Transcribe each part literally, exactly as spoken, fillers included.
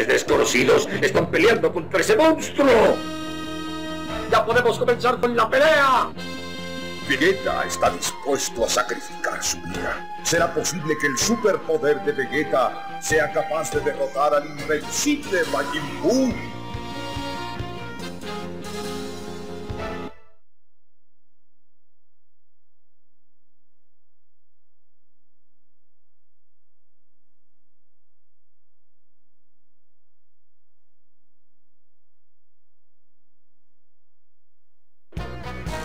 Desconocidos están peleando contra ese monstruo. Ya podemos comenzar con la pelea. Vegeta está dispuesto a sacrificar su vida. ¿Será posible que el superpoder de Vegeta sea capaz de derrotar al invencible Majin Buu?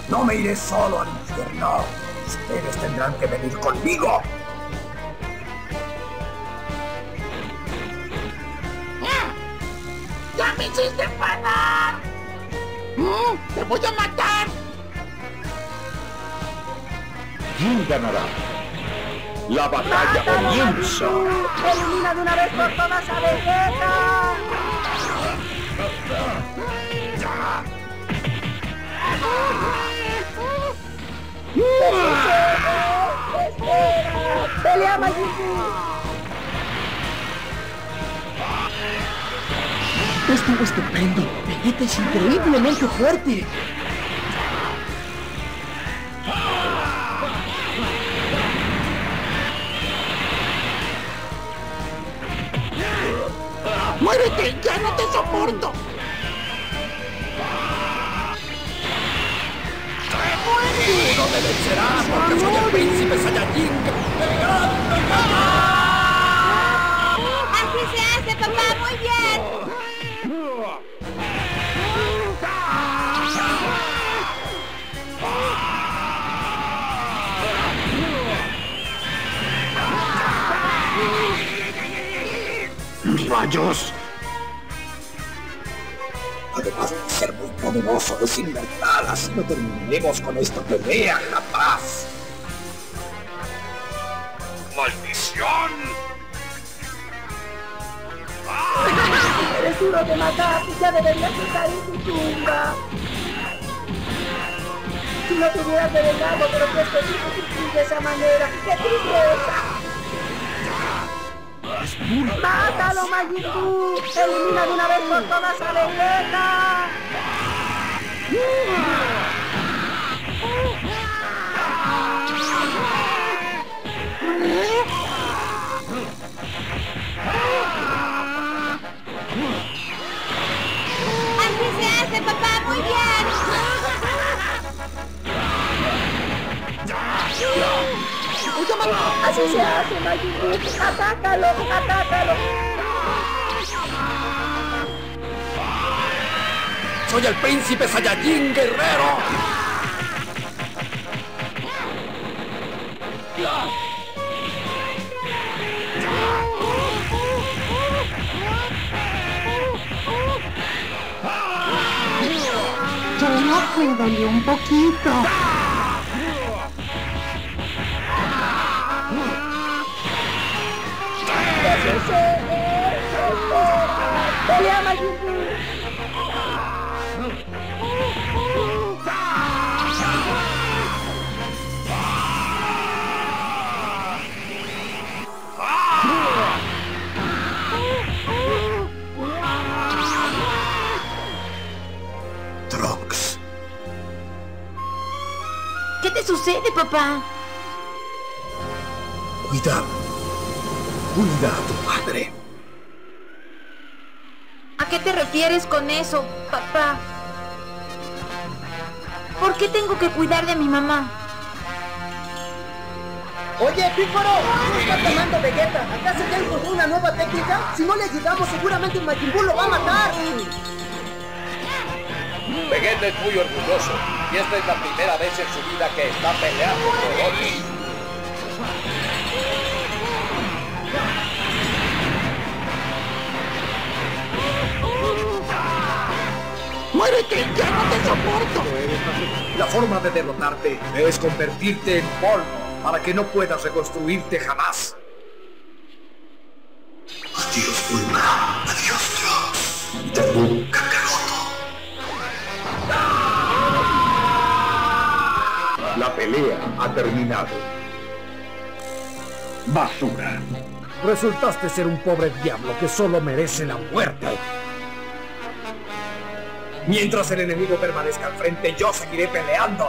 No me iré solo al infierno. Ustedes tendrán que venir conmigo. ¡Ya, ya me hiciste parar! ¿Mm? ¡Te voy a matar! ¿Quién ganará? ¡La batalla comienza! ¡Elimina de una vez por todas a Vegeta! ¡Pelea, Majin Buu! ¡Esto es estupendo! ¡Vegeta es increíblemente fuerte! ¡Muérete! ¡Ya no te soporto! ¡No me vencerás porque soy el príncipe Saiyajin! ¡Así se hace, papá! ¡Muy bien! ¡Mis rayos! Además de ser muy poderoso, es inmortal. Así no terminemos con esta pelea jamás. ¡Maldición! ¡Eres duro de matar! ¡Ya deberías estar en tu tumba! Si no te hubieras develado, pero pues te digo de esa manera. ¡Qué tristeza! ¡Mátalo, Majin Buu! ¡Elimina de una vez por todas a Vegeta! ¡Así se hace, papá! ¡Muy bien! ¡Así se hace, Majin Buu! ¡Atácalo! ¡Atácalo! ¡Soy el príncipe Saiyajin, guerrero! Solo me dolió un poquito. ¡Pelea, Majin Buu! Trunks. ¿Qué te sucede, papá? Cuidado. Cuida a tu padre. ¿A qué te refieres con eso, papá? ¿Por qué tengo que cuidar de mi mamá? Oye, Piccolo, ¿cómo está tomando Vegeta? ¿Acaso ya encontró una nueva técnica? Si no le ayudamos, seguramente Majin Buu lo va a matar. Vegeta es muy orgulloso y esta es la primera vez en su vida que está peleando con otros. ¡Muérete! ¡Ya no te soporto! La forma de derrotarte es convertirte en polvo para que no puedas reconstruirte jamás. Adiós, Bulma. Adiós, Dios. Te doy un cacaroto. La pelea ha terminado. Basura. Resultaste ser un pobre diablo que solo merece la muerte. Mientras el enemigo permanezca al frente, yo seguiré peleando.